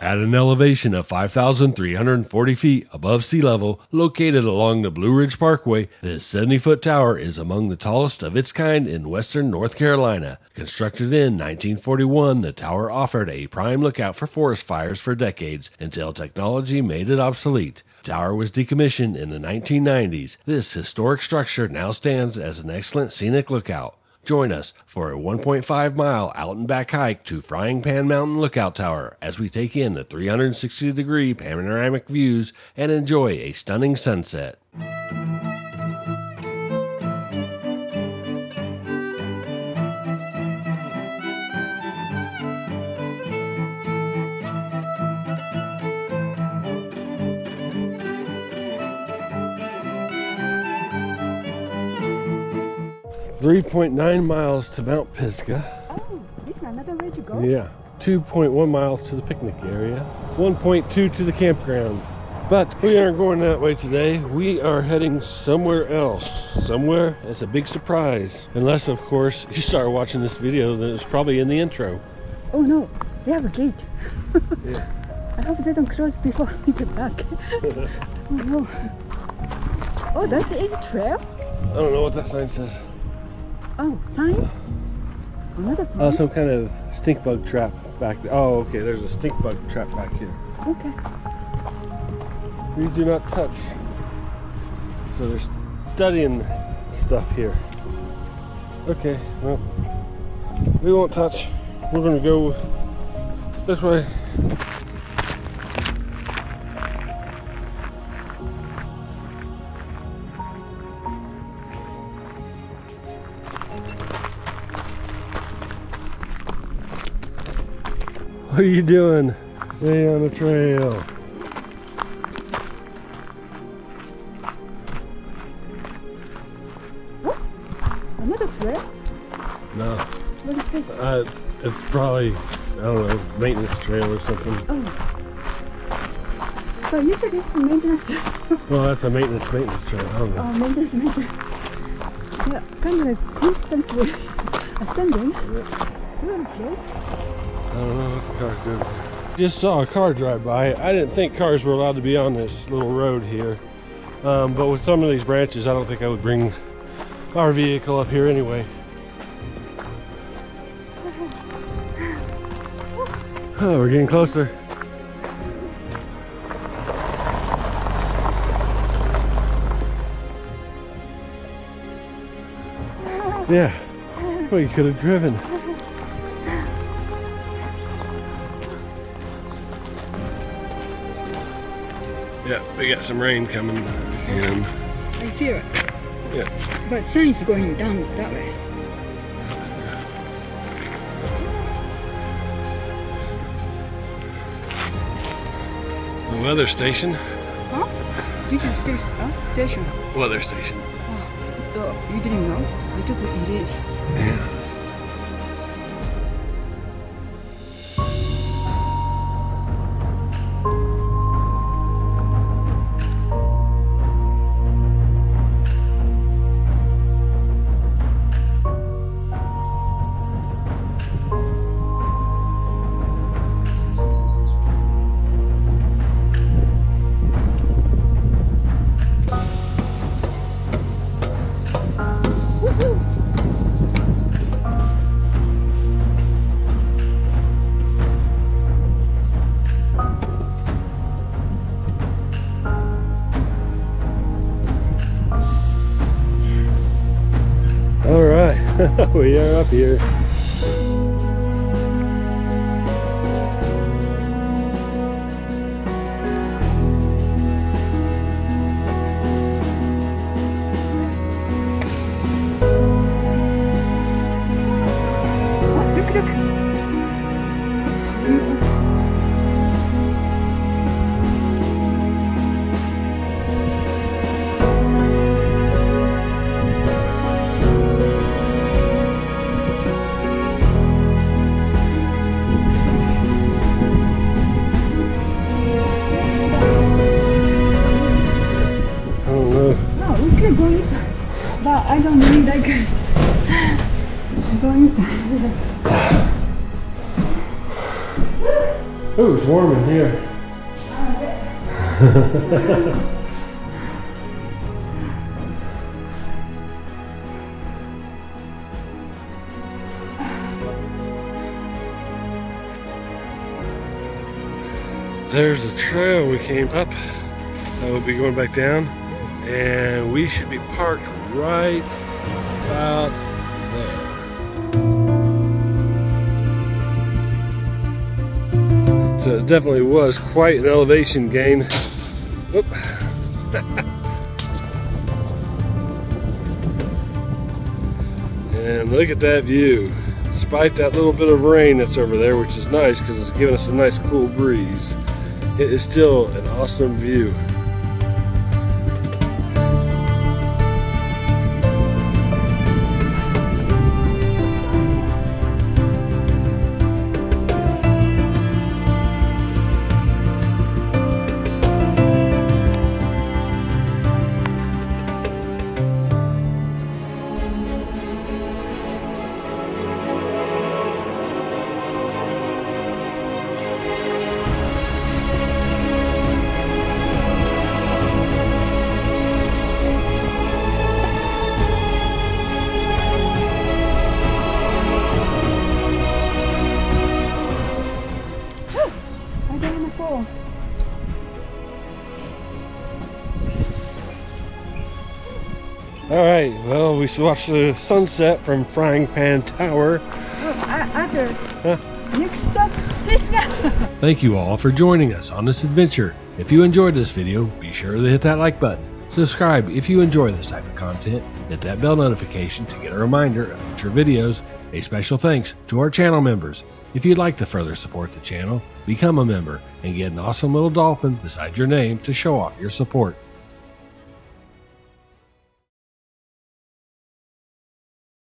At an elevation of 5,340 feet above sea level, located along the Blue Ridge Parkway, this 70-foot tower is among the tallest of its kind in western North Carolina. Constructed in 1941, the tower offered a prime lookout for forest fires for decades until technology made it obsolete. The tower was decommissioned in the 1990s. This historic structure now stands as an excellent scenic lookout. Join us for a 1.5-mile out-and-back hike to Frying Pan Mountain Lookout Tower as we take in the 360-degree panoramic views and enjoy a stunning sunset. .9 miles to Mount Pisgah. Oh, this is another way to go? Yeah, 2.1 miles to the picnic area, 1.2 to the campground. But we aren't going that way today. We are heading somewhere else. Somewhere that's a big surprise. Unless, of course, you start watching this video, then it's probably in the intro. Oh no, they have a gate. Yeah. I hope they don't cross before I get back. Oh no. Oh, that's the easy trail? I don't know what that sign says. Oh, sign? Another sign? Oh, some kind of stink bug trap back there. Oh, okay, there's a stink bug trap back here. Okay. Please do not touch. So they're studying stuff here. Okay, well, we won't touch. We're gonna go this way. What are you doing? Stay on the trail. What? Another trail? No. What is this? It's probably, I don't know, maintenance trail or something. Oh. So you said this is maintenance trail? Well, that's a maintenance trail. I don't know. Oh, maintenance. Yeah, kind of like constantly ascending. Yeah. You're on a trail? I don't know what the car's doing. Just saw a car drive by. I didn't think cars were allowed to be on this little road here. But with some of these branches, I don't think I would bring our vehicle up here anyway. Oh, we're getting closer. Yeah, we could have driven. Yeah, we got some rain coming in. I hear it. Yeah. But sun's going down that way. The weather station. Huh? This is station. Huh? Station. Weather station. Oh, you didn't know? I took it is. Yeah. We are up here. Ooh, it's warm in here. There's a trail we came up. We'll be going back down, and we should be parked right about there. So it definitely was quite an elevation gain. Oop. And look at that view, despite that little bit of rain that's over there, which is nice because it's giving us a nice cool breeze. It is still an awesome view. Alright, well, we watched the sunset from Frying Pan Tower. Thank you all for joining us on this adventure. If you enjoyed this video, be sure to hit that like button. Subscribe if you enjoy this type of content. Hit that bell notification to get a reminder of future videos. A special thanks to our channel members. If you'd like to further support the channel, become a member and get an awesome little dolphin beside your name to show off your support.